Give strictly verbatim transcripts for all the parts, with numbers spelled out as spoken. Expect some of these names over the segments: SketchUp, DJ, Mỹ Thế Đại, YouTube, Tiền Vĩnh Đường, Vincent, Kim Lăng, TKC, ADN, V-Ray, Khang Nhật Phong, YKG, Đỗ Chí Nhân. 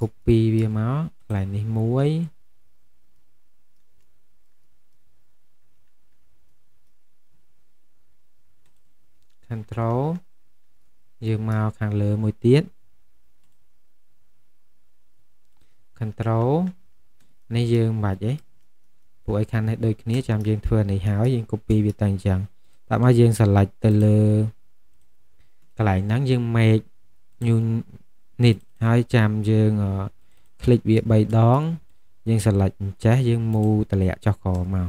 copyវាមកកន្លែងនេះមួយControl យើងមកខាងលើមួយទៀត Control នេះយើងមិនបាច់ទេពួកឯខាងនេះដូចគ្នាចាំយើងធ្វើនេះហើយយើង copy វាទៅអញ្ចឹងតែមកយើង select ទៅលើកន្លែងហ្នឹងយើង make new nit ហើយចាំយើងคลิกវា3ដងយើង select អញ្ចេះយើង move តម្លាក់ចុះក្រោមមក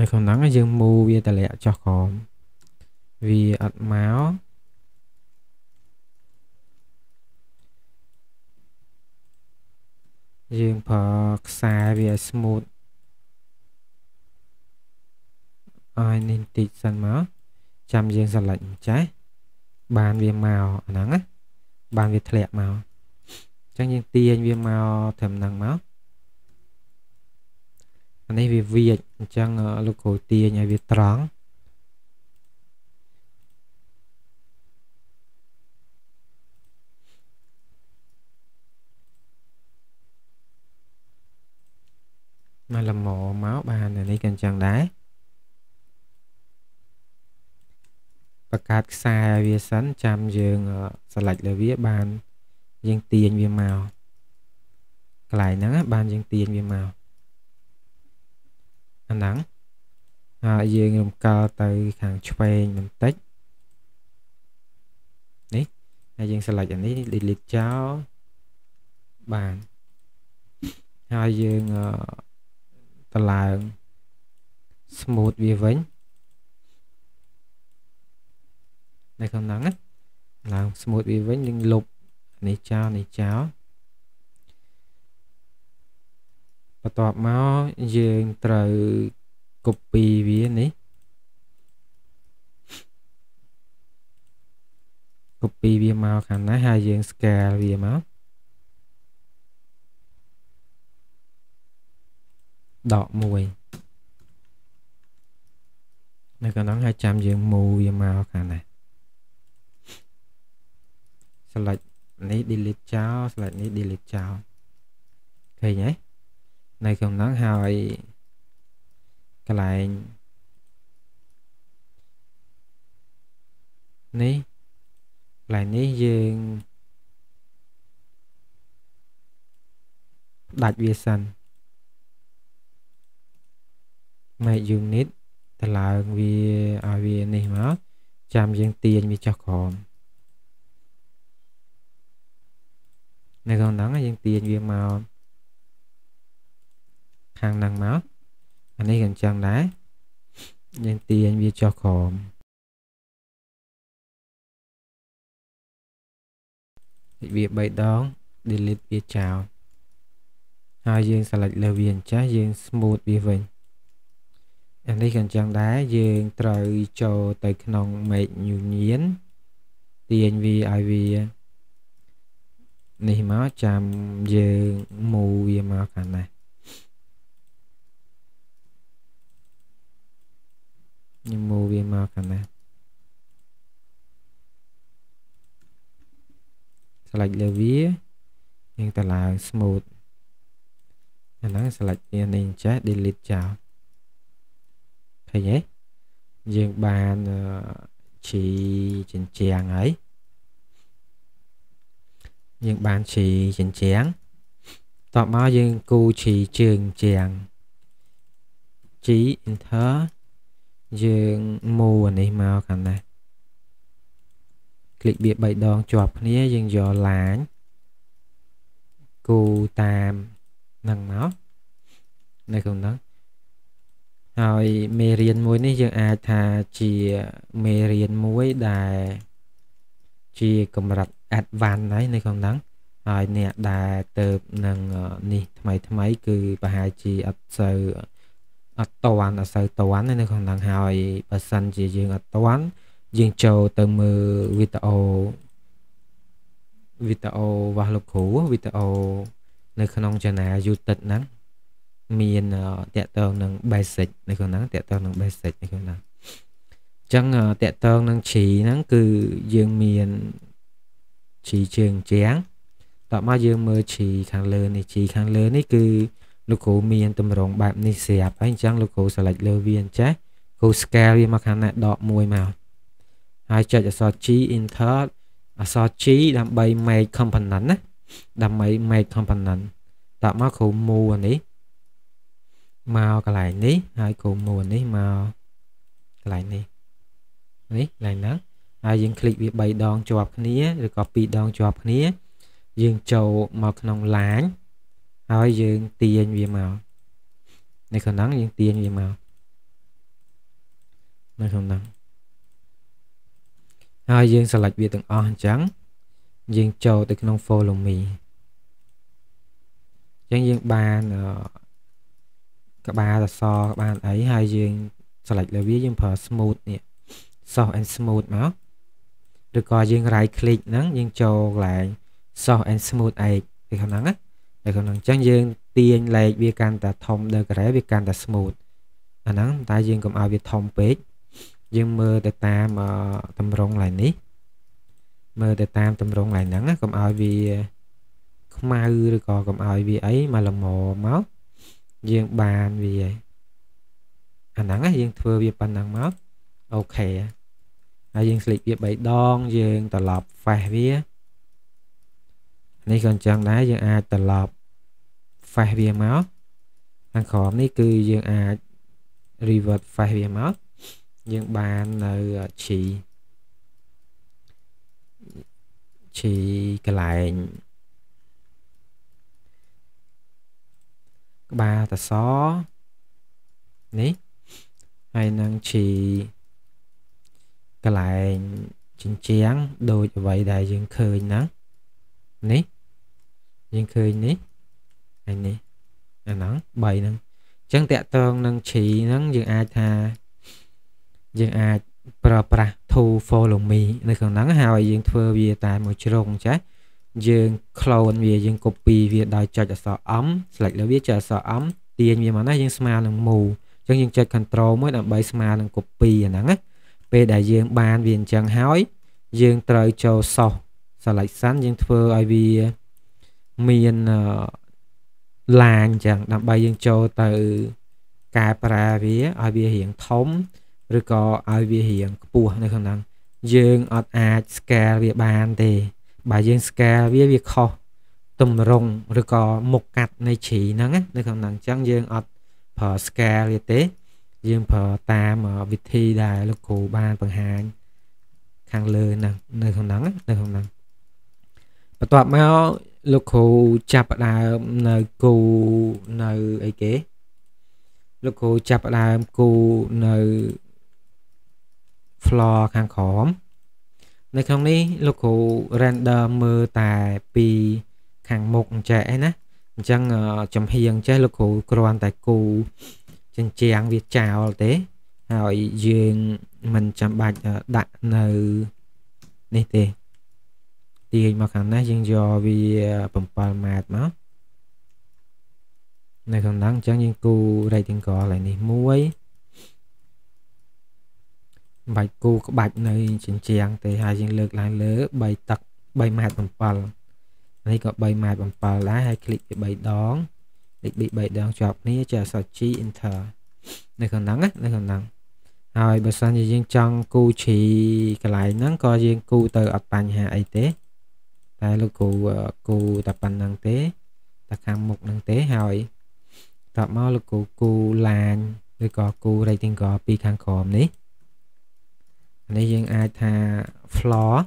នៅក្នុងហ្នឹងយើង move វាតម្លាក់ចុះក្រោមវាអត់មកយើងប្រើខ្សែវាឲ្យ smooth អាយនេះតិចសិនមកចាំយើង select អញ្ចេះបានវាមកអាហ្នឹងណាបានវាធ្លាក់មកអញ្ចឹងយើងទាញវាមកត្រឹមហ្នឹងមកអានេះវាវាចអញ្ចឹងលោកគ្រូទាញឲ្យវាត្រង់មកលមមកបានអានេះក៏អញ្ចឹងដែរបង្កើតខ្សែឲ្យវាសិនចាំយើង select លើវាបានយើងទាញវាមកកន្លែងហ្នឹងបានយើងទាញវាមកអាហ្នឹងហើយយើងរំកិលទៅខាងឆ្វេងបន្តិចនេះហើយយើង select អានេះ delete ចោលបានហើយយើងតឡើង smooth វាវិញនៅក្នុងហ្នឹងឡើង smooth វាវិញយើងលុបនេះចោលនេះចោលបន្ទាប់មកយើងត្រូវ copy វានេះ copy វាមកខាងណាហើយយើង scale វាមកដកមួយនៅកណ្ដាលហើយចាំយើង move វាមកខាងណា select នេះ delete ចោល select នេះ delete ចោលឃើញទេในคำนั้นหายกลายนี้กลายนี้ยืนดัดเวียสันไม่ยูนิตแต่ละเวียอาเวียนี่มั้งจำยืนตีนมีจักรหอมในคำนั้นยืนตีนเวียมาខាងហ្នឹងមកអានេះក៏អញ្ចឹងដែរយើងទាញវាចុះក្រោមវា3ដង delete វាចោលហើយយើង select លើវាអញ្ចឹងយើង smooth វាវិញអានេះក៏អញ្ចឹងដែរយើងត្រូវចូលទៅក្នុង make new union ទាញវាឲ្យវានេះមកចាំយើង move វាមកខាងណាខ្ញុំមកវាមកខាងណា select លើវាយើងតឡើង smooth អាហ្នឹង select នេះអញ្ចេះ delete ចោលឃើញទេយើងបានជីចិញ្ចាំងហើយយើងបានជីចិញ្ចាំងតបមកយើងគូជីជើងចិញ្ចាំងជី enterយើងmove អានេះមកខាងណា click វា3ដងជាប់គ្នាយើងយកឡាញគូតាមនឹងមកនៅក្នុងហ្នឹងហើយមេរៀនមួយនេះយើងអាចថាជាមេរៀនមួយដែលជាកម្រិត advanced ហើយនៅក្នុងហ្នឹងហើយអ្នកដែលទៅនឹងនេះថ្មីថ្មីគឺប្រហែលជាអត់សូវអត់តាន់អត់សូវតាន់នៅក្នុងហ្នឹងហើយបើសិនជាយើងអត់តាន់យើងចូលទៅមើលវីដេអូវីដេអូរបស់លោកគ្រូវីដេអូនៅក្នុង channel YouTube ហ្នឹងមានតាក់ទងនឹង basic នៅក្នុងហ្នឹងតាក់ទងនឹង basic នៅក្នុងហ្នឹងអញ្ចឹងតាក់ទងនឹងជ្រីហ្នឹងគឺយើងមាន chỉ trường chén tạo mà dương mơ chỉ khăn lớn này chỉ khăn lớn ấy cứ lúc cổ miền tầm rộng bạp này xẹp anh chăng lúc cổ sở lệch lơ viên cháy cổ scary mà khăn này đọt mùi màu hai chạy cho so chí in thớt so chí đam bay mây component á đam mấy mây component tạo mà cổ mù này màu cái lại này hai cổ mù này màu cái lại này này lại nắng ai dừng click bị bay đòn chọc này rồi copy đòn chọc này dừng trầu màu nồng láng ai dừng tiền về màu này còn nắng dừng tiền về màu này còn nắng ai dừng select về từng on trắng dừng trầu từ nồng follow me chẳng dừng bàn các bạn là so các bạn ấy hai dừng select là viết dừng per smooth nè soft and smooth máu được coi riêng right click nắng riêng cho lại soft and smooth ấy thì khả năng á để khả năng trang riêng tiền lại việc can ta thông được cái việc can ta smooth à nắng tại riêng cũng ai việc thông page riêng mơ để ta mà tầm rộng lại ní mơ để ta tầm rộng lại nắng á cũng ai vì không ai được coi cũng ai vì ấy mà là mồ máu riêng bàn vì vậy à nắng á riêng thưa việc bàn nắng máu ok ai dừng click việc bảy đòn dừng tờ lọp phải vía này còn chẳng đá dừng ai tờ lọp phải vía máu ăn khóm này cứ dừng ai revert phải vía máu dừng bàn là chỉ chỉ cái lại ba tờ xó này hay năng chỉ cái lại chính chén đôi vậy đại dương khơi nắng ní dương khơi ní anh ní anh nắng bảy nắng chẳng tẹt toàn nắng chỉ nắng dương ai tha dương ai pra pra thu follow me nơi còn nắng hào dương thưa về tại một chỗ rộng trái dương clone về dương copy về đại cho cho sợ ấm lại là biết cho sợ ấm tiền về mà nói dương smart là mù chẳng dương chơi control mới là bảy smart là copy nắng á về đại dương ban viên chẳng hỏi dương trời châu sau sao lại sáng dương thưa ai vì miền làng chẳng đạm bay dương châu từ cà pra vía ai vì hiện thống rồi có ai vì hiện bùa này không năng dương ở a scale về bàn thì bài dương scale vía việc kho tùm rồng rồi có một cặt này chỉ năng á này không năng chẳng dương ở per scale tế dương phở ta mà vịt thi đài lúc cụ ba phần hàng khăn lơ nè nơi không nắng nơi không nắng và tọa máu lúc cụ chạp là nơi cụ nơi ấy kế lúc cụ chạp là cụ nơi floor khăn khóm nơi không đi lúc cụ render mơ tài pi khăn một trẻ nè chẳng chấm hiền trái lúc cụ còn tại cụ trên trang việc chào thế hỏi duyên mình chăm bạch đặt nơi này thì tiền mà khả năng duyên do vì bấm vào mệt máu này còn nắng chẳng duyên cu đây tiếng cỏ lại này muối bạch cu có bạch nơi trên trang thì hai duyên lược lại lỡ bày tặc bày mệt bấm vào này có bày mệt bấm vào lá hai click bày đón để bị bậy đang chọc ní chờ sọt chi enter này còn nắng á này còn nắng rồi bữa sáng riêng trong cu chỉ cái lại nắng coi riêng cu từ ập bàn hà y tế tại lúc cụ cụ tập bàn năng tế tập hàng mục năng tế hỏi tập máu lúc cụ cụ làng rồi có cụ đây tiếng gọi pi khang khòm ní này riêng ai tha floor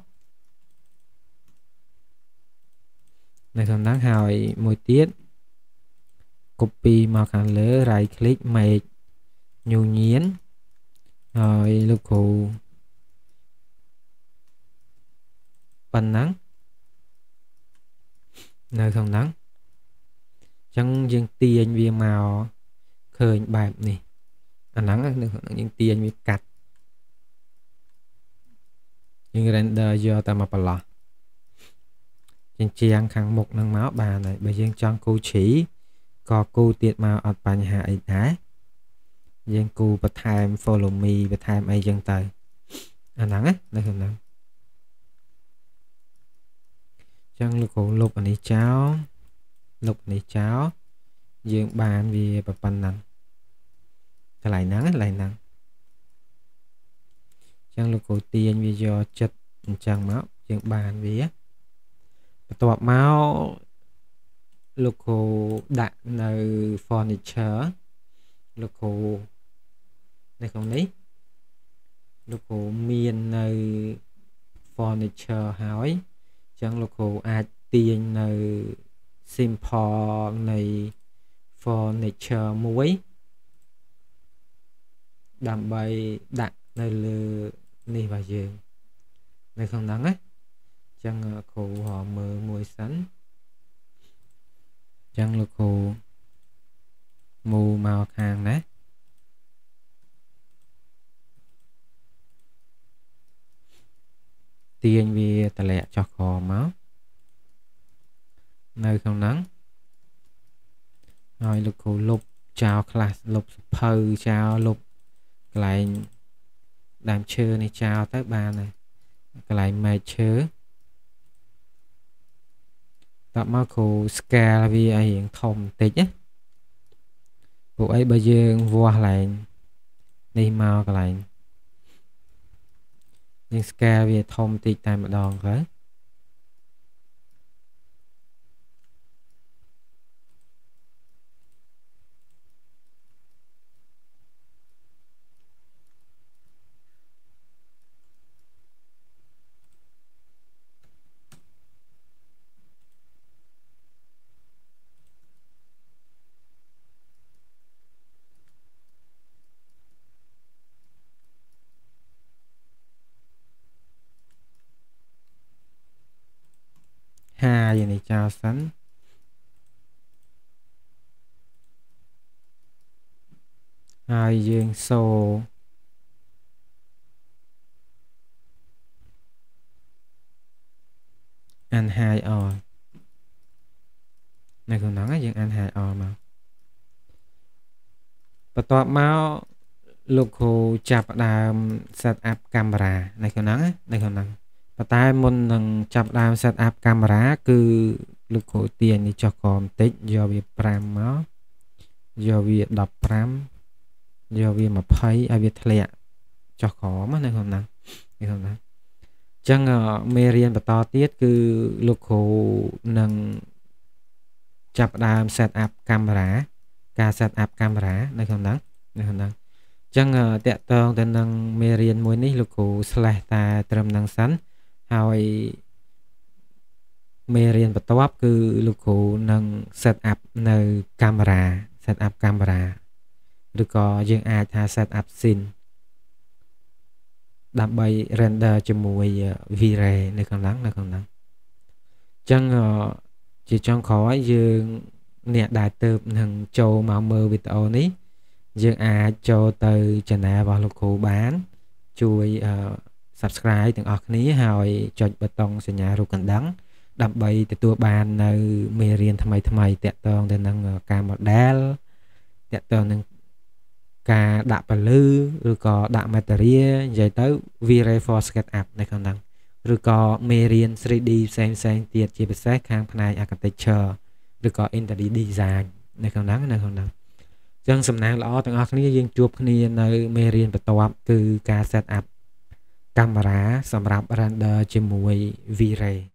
này còn nắng hỏi mùi tiết copy mà khăn lỡ right click mệt nhu nhiến rồi lúc cụ bắn nắng nơi không nắng chẳng dương tiền vì màu khởi bạp này à nắng những tiền vì cắt nhưng render do ta mà bỏ lọ trên trang khăn một năng máu bà này bởi dương trang cô chỉ có cô tiết màu ọt bàn hạ ấy đá dân cô bật time follow me bật time ấy dân tờ à nắng á, nắng không nắng chẳng có lục anh ấy cháu lục anh ấy cháu dương bàn vì bà bàn nặng lại nắng lại nắng chẳng lục cổ tiền vì do chất chẳng máu dương bàn vì tọa máu lục cổ đạn nơi furniture lục cổ này không đấy lục cổ miền nơi furniture hỏi chẳng lục cổ ai tiền nơi simple này furniture muối đảm bày đặt nơi lừa này và giường này không đáng ấy chẳng cổ họ mơ mua sắn chẳng lục cổ mù màu hàng đấy tiền vì ta lẹ cho khó máu nơi không nắng rồi lục cổ lục chào class lục phơi chào lục lại đàm chơ này chào tới ba này lại mày chớ tập máu cổ scale vì ai hiện thông tích nhé bộ ấy bây giờ vua lại đi mau lại nhưng scale về thông tin tại một đòn đấy hai giờ này chào sánh hai dương sô anh hai o này còn nói dương anh hai o mà và tọa máu lục hồ chạp đàm set up camera này còn nói này còn nói tại môn nâng chạp đàm set up camera cứ lục cổ tiền đi cho con tích do việc pram máu do việc đọc pram do việc mà thấy ai việc lẹ cho khó mà này không nè này không nè chẳng ở mê riêng và to tiết cứ lục cổ nâng chạp đàm set up camera ca set up camera này không nè này không nè chẳng tẹo tông tên nâng mê riêng mối ní lục cổ slash ta trầm nâng sánh hồi mê riêng bắt đầu cứ lục hữu nâng set up nơi camera set up camera được có dương ai tha set up xin đảm bay render cho mùi V-Ray này còn nắng này còn nắng chẳng chỉ trong khó dương nẹ đại tớp nâng châu màu mơ video này dương ai châu từ chân à vào lục hữu bán chui subscribe ទាំងអស់គ្នាហើយចុចប៊ូតុងសញ្ញារូបកណ្ដឹងដើម្បីទទួលបាននៅមេរៀនថ្មីៗតាក់ទងទៅនឹងការ model តាក់ទងនឹងការដាក់ពលឺឬក៏ដាក់ V-Ray for Sketchup នៅក្នុងហ្នឹង ឬក៏មេរៀន three D ផ្សេងៗទៀតជាពិសេសខាងផ្នែក Architecture ឬក៏ Interior Design នៅក្នុងហ្នឹងនៅក្នុងហ្នឹង ចឹងសំណាងល្អទាំងអស់គ្នាយើងជួបគ្នានៅមេរៀនបន្ទាប់គឺការ set up camera សម្រាប់ render ជាមួយ V-Ray